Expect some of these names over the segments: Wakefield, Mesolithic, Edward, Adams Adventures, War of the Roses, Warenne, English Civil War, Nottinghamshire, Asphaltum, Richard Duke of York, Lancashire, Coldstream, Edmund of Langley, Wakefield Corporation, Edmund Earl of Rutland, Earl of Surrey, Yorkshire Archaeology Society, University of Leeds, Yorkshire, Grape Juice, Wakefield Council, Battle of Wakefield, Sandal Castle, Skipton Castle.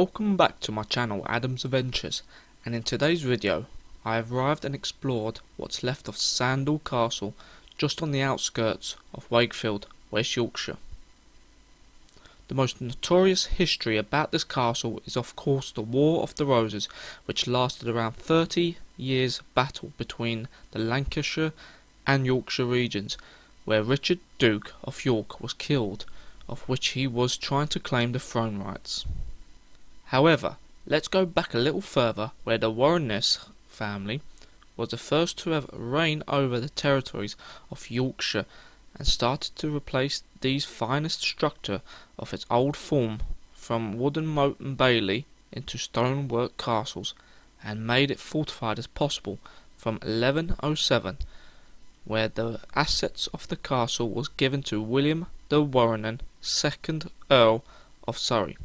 Welcome back to my channel Adams Adventures, and in today's video I have arrived and explored what's left of Sandal Castle just on the outskirts of Wakefield, West Yorkshire. The most notorious history about this castle is of course the War of the Roses, which lasted around 30 years battle between the Lancashire and Yorkshire regions, where Richard Duke of York was killed, of which he was trying to claim the throne rights. However, let's go back a little further, where the Warenne family was the first to have reigned over the territories of Yorkshire and started to replace these finest structure of its old form from wooden moat and bailey into stonework castles, and made it fortified as possible from 1107, where the assets of the castle was given to William de Warenne, 2nd Earl of Surrey.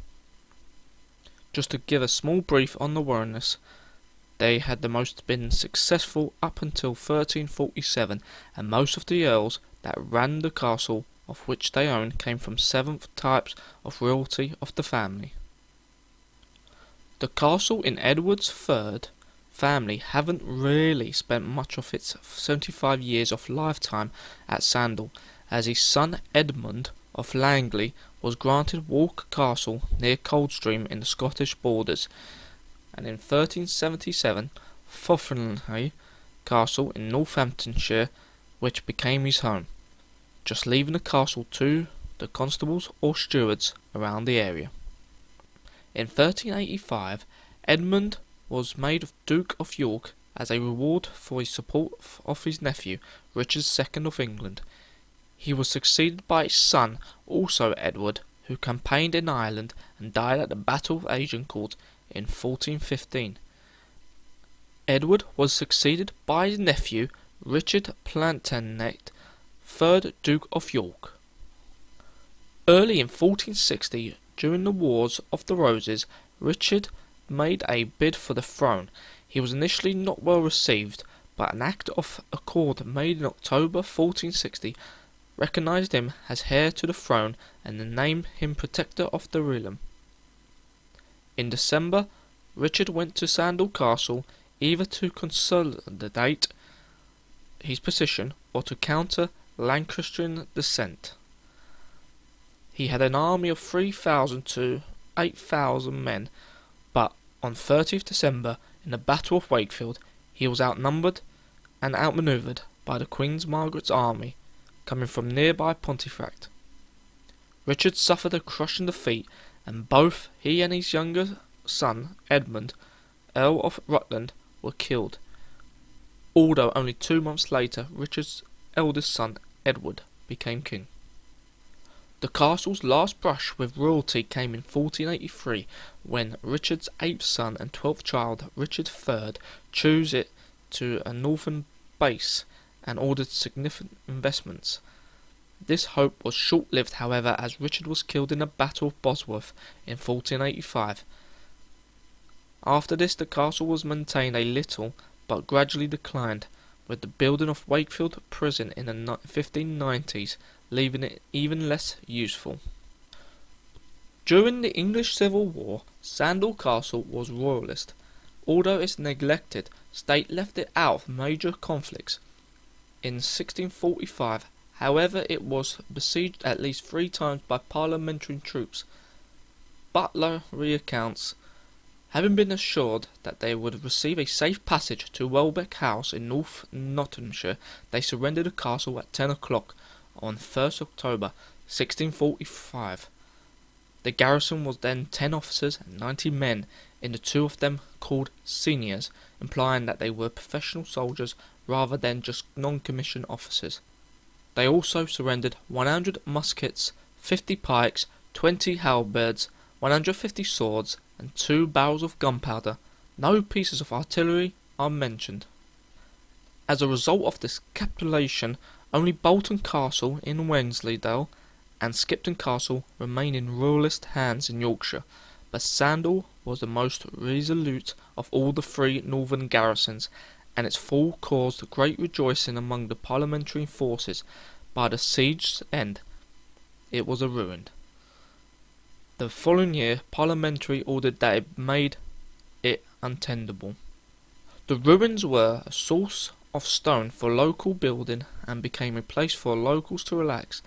Just to give a small brief on the Warennes, they had the most been successful up until 1347, and most of the earls that ran the castle of which they owned came from 7th types of royalty of the family. The castle in Edward's 3rd family haven't really spent much of its 75 years of lifetime at Sandal, as his son Edmund of Langley was granted Walk Castle near Coldstream in the Scottish Borders, and in 1377 Fotheringhay Castle in Northamptonshire, which became his home, just leaving the castle to the constables or stewards around the area. In 1385 Edmund was made Duke of York as a reward for his support of his nephew Richard II of England. He was succeeded by his son, also Edward, who campaigned in Ireland and died at the Battle of Agincourt in 1415. Edward was succeeded by his nephew, Richard Plantagenet, 3rd Duke of York. Early in 1460, during the Wars of the Roses, Richard made a bid for the throne. He was initially not well received, but an act of accord made in October 1460 recognised him as heir to the throne and named him Protector of the Realm. In December, Richard went to Sandal Castle either to consolidate his position or to counter Lancastrian descent. He had an army of 3,000 to 8,000 men, but on 30th December, in the Battle of Wakefield, he was outnumbered and outmanoeuvred by the Queen's Margaret's army coming from nearby Pontefract. Richard suffered a crushing defeat, and both he and his younger son Edmund, Earl of Rutland, were killed, although only 2 months later Richard's eldest son Edward became king. The castle's last brush with royalty came in 1483, when Richard's 8th son and 12th child, Richard III, chose it to a northern base and ordered significant investments. This hope was short-lived, however, as Richard was killed in the Battle of Bosworth in 1485. After this, the castle was maintained a little, but gradually declined, with the building of Wakefield Prison in the 1590s, leaving it even less useful. During the English Civil War, Sandal Castle was royalist. Although its neglected state left it out of major conflicts. In 1645, however, it was besieged at least 3 times by parliamentary troops. Butler recounts having been assured that they would receive a safe passage to Welbeck House in North Nottinghamshire, they surrendered the castle at 10 o'clock on 1st October 1645. The garrison was then 10 officers and 90 men, in the 2 of them called seniors, implying that they were professional soldiers rather than just non-commissioned officers. They also surrendered 100 muskets, 50 pikes, 20 halberds, 150 swords, and 2 barrels of gunpowder. No pieces of artillery are mentioned. As a result of this capitulation, only Bolton Castle in Wensleydale and Skipton Castle remain in royalist hands in Yorkshire, but Sandal was the most resolute of all the 3 northern garrisons, and its fall caused great rejoicing among the parliamentary forces. By the siege's end, it was a ruin. The following year, Parliamentary ordered that it made it untenable. The ruins were a source of stone for local building and became a place for locals to relax.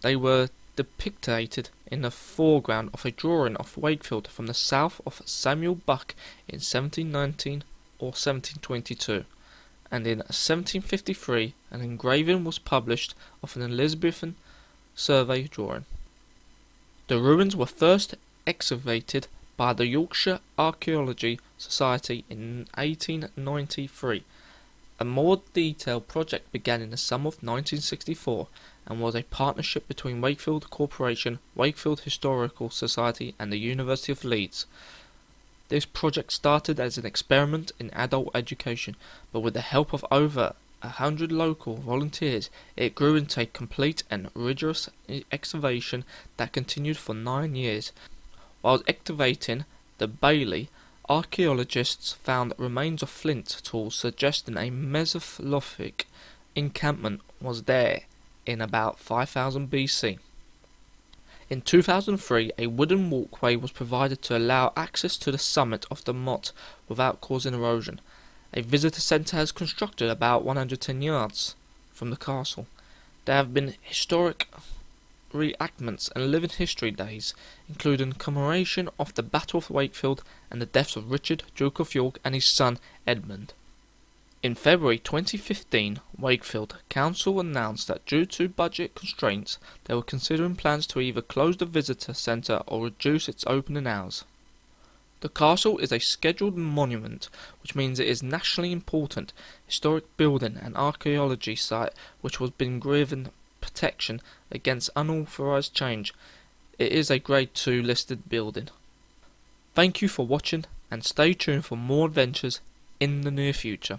They were depicted in the foreground of a drawing of Wakefield from the south of Samuel Buck in 1719 or 1722, and in 1753 an engraving was published of an Elizabethan survey drawing. The ruins were first excavated by the Yorkshire Archaeology Society in 1893. A more detailed project began in the summer of 1964 and was a partnership between Wakefield Corporation, Wakefield Historical Society and the University of Leeds. This project started as an experiment in adult education, but with the help of over 100 local volunteers it grew into a complete and rigorous excavation that continued for 9 years. While excavating the Bailey, archaeologists found remains of flint tools suggesting a Mesolithic encampment was there in about 5000 BC. In 2003, a wooden walkway was provided to allow access to the summit of the motte without causing erosion. A visitor centre has constructed about 110 yards from the castle. There have been historic reenactments and living history days, including commemoration of the Battle of Wakefield and the deaths of Richard, Duke of York and his son Edmund. In February 2015, Wakefield Council announced that due to budget constraints they were considering plans to either close the visitor centre or reduce its opening hours. The castle is a scheduled monument, which means it is nationally important, historic building and archaeology site which has been given protection against unauthorised change. It is a Grade 2 listed building. Thank you for watching and stay tuned for more adventures in the near future.